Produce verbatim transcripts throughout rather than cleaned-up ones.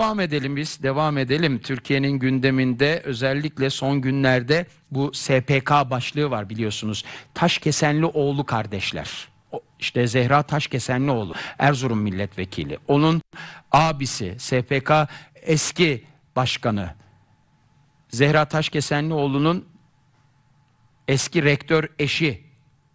Devam edelim biz, devam edelim. Türkiye'nin gündeminde özellikle son günlerde bu S P K başlığı var biliyorsunuz. Taşkesenlioğlu kardeşler. İşte Zehra Taşkesenlioğlu, Erzurum milletvekili. Onun abisi, S P K eski başkanı. Zehra Taşkesenlioğlu'nun eski rektör eşi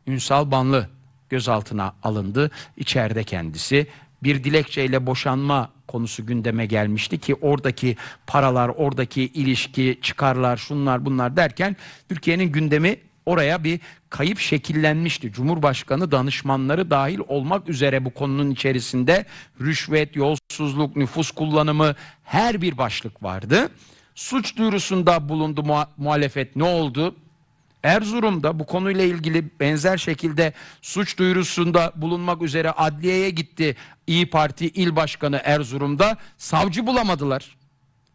Ünsal Banlı gözaltına alındı. İçeride kendisi. Bir dilekçeyle boşanma konusu gündeme gelmişti ki oradaki paralar, oradaki ilişki, çıkarlar, şunlar bunlar derken Türkiye'nin gündemi oraya bir kayıp şekillenmişti. Cumhurbaşkanı danışmanları dahil olmak üzere bu konunun içerisinde rüşvet, yolsuzluk, nüfus kullanımı her bir başlık vardı. Suç duyurusunda bulundu muhalefet, ne oldu? Erzurum'da bu konuyla ilgili benzer şekilde suç duyurusunda bulunmak üzere adliyeye gitti İyi Parti il başkanı Erzurum'da. Savcı bulamadılar.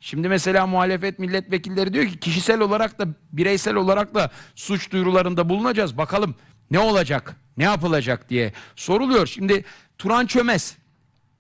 Şimdi mesela muhalefet milletvekilleri diyor ki kişisel olarak da bireysel olarak da suç duyurularında bulunacağız. Bakalım ne olacak, ne yapılacak diye soruluyor. Şimdi Turhan Çömez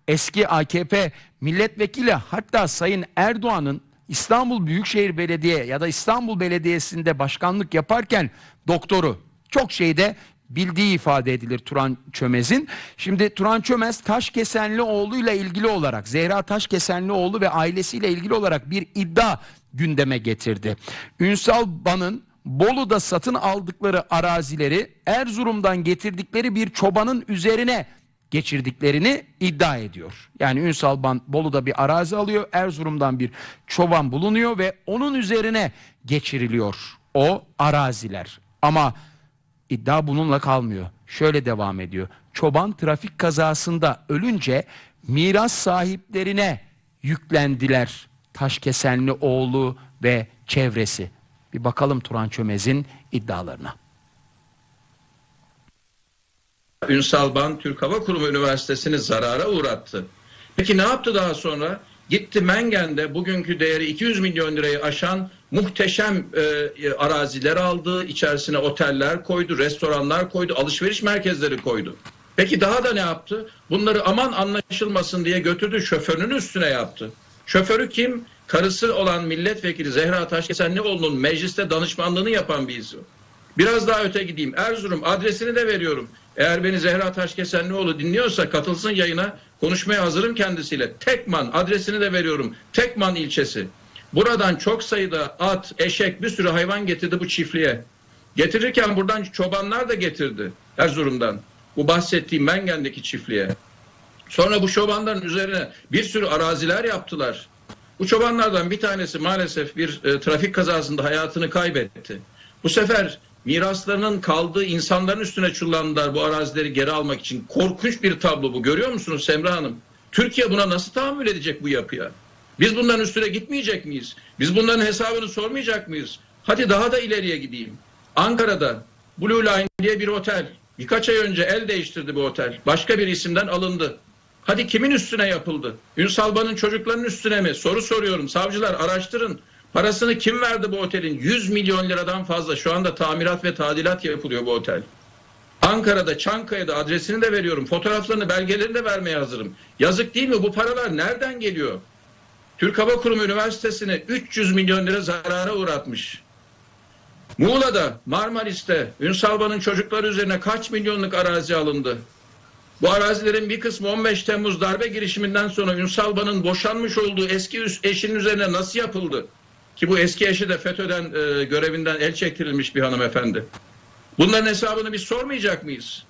eski A K P milletvekili, hatta Sayın Erdoğan'ın İstanbul Büyükşehir Belediye ya da İstanbul Belediyesi'nde başkanlık yaparken doktoru, çok şeyde bildiği ifade edilir Turhan Çömez'in. Şimdi Turhan Çömez Taşkesenlioğlu ile ilgili olarak, Zehra Taşkesenlioğlu ve ailesiyle ilgili olarak bir iddia gündeme getirdi. Ünsal Ban'ın Bolu'da satın aldıkları arazileri Erzurum'dan getirdikleri bir çobanın üzerine geçirdiklerini iddia ediyor. Yani Ünsal Ban Bolu'da bir arazi alıyor. Erzurum'dan bir çoban bulunuyor ve onun üzerine geçiriliyor o araziler. Ama iddia bununla kalmıyor. Şöyle devam ediyor. Çoban trafik kazasında ölünce miras sahiplerine yüklendiler Taşkesenlioğlu ve çevresi. Bir bakalım Turhan Çömez'in iddialarına. Ünsal Ban Türk Hava Kurumu Üniversitesi'ni zarara uğrattı. Peki ne yaptı daha sonra? Gitti Mengen'de bugünkü değeri iki yüz milyon lirayı aşan muhteşem e, araziler aldı. İçerisine oteller koydu, restoranlar koydu, alışveriş merkezleri koydu. Peki daha da ne yaptı? Bunları aman anlaşılmasın diye götürdü, şoförünün üstüne yaptı. Şoförü kim? Karısı olan milletvekili Zehra Taşkesenlioğlu'nun mecliste danışmanlığını yapan bir isim. Biraz daha öte gideyim. Erzurum, adresini de veriyorum. Eğer beni Zehra Taşkesenlioğlu dinliyorsa katılsın yayına. Konuşmaya hazırım kendisiyle. Tekman, adresini de veriyorum. Tekman ilçesi. Buradan çok sayıda at, eşek, bir sürü hayvan getirdi bu çiftliğe. Getirirken buradan çobanlar da getirdi Erzurum'dan. Bu bahsettiğim Mengen'deki çiftliğe. Sonra bu çobanların üzerine bir sürü araziler yaptılar. Bu çobanlardan bir tanesi maalesef bir e, trafik kazasında hayatını kaybetti. Bu sefer miraslarının kaldığı insanların üstüne çullandılar bu arazileri geri almak için. Korkunç bir tablo bu. Görüyor musunuz Semra Hanım? Türkiye buna nasıl tahammül edecek bu yapıya? Biz bunların üstüne gitmeyecek miyiz? Biz bunların hesabını sormayacak mıyız? Hadi daha da ileriye gideyim. Ankara'da Blue Line diye bir otel. Birkaç ay önce el değiştirdi bu otel. Başka bir isimden alındı. Hadi kimin üstüne yapıldı? Ünsal Ban'ın çocuklarının üstüne mi? Soru soruyorum. Savcılar araştırın. Parasını kim verdi bu otelin? yüz milyon liradan fazla. Şu anda tamirat ve tadilat yapılıyor bu otel. Ankara'da, Çankaya'da, adresini de veriyorum. Fotoğraflarını, belgelerini de vermeye hazırım. Yazık değil mi? Bu paralar nereden geliyor? Türk Hava Kurumu Üniversitesi'ne üç yüz milyon lira zarara uğratmış. Muğla'da, Marmaris'te Ünsal Ban'ın çocukları üzerine kaç milyonluk arazi alındı? Bu arazilerin bir kısmı on beş Temmuz darbe girişiminden sonra Ünsal Ban'ın boşanmış olduğu eski eşinin üzerine nasıl yapıldı? Ki bu eski eşi de FETÖ'den e, görevinden el çektirilmiş bir hanımefendi. Bunların hesabını biz sormayacak mıyız?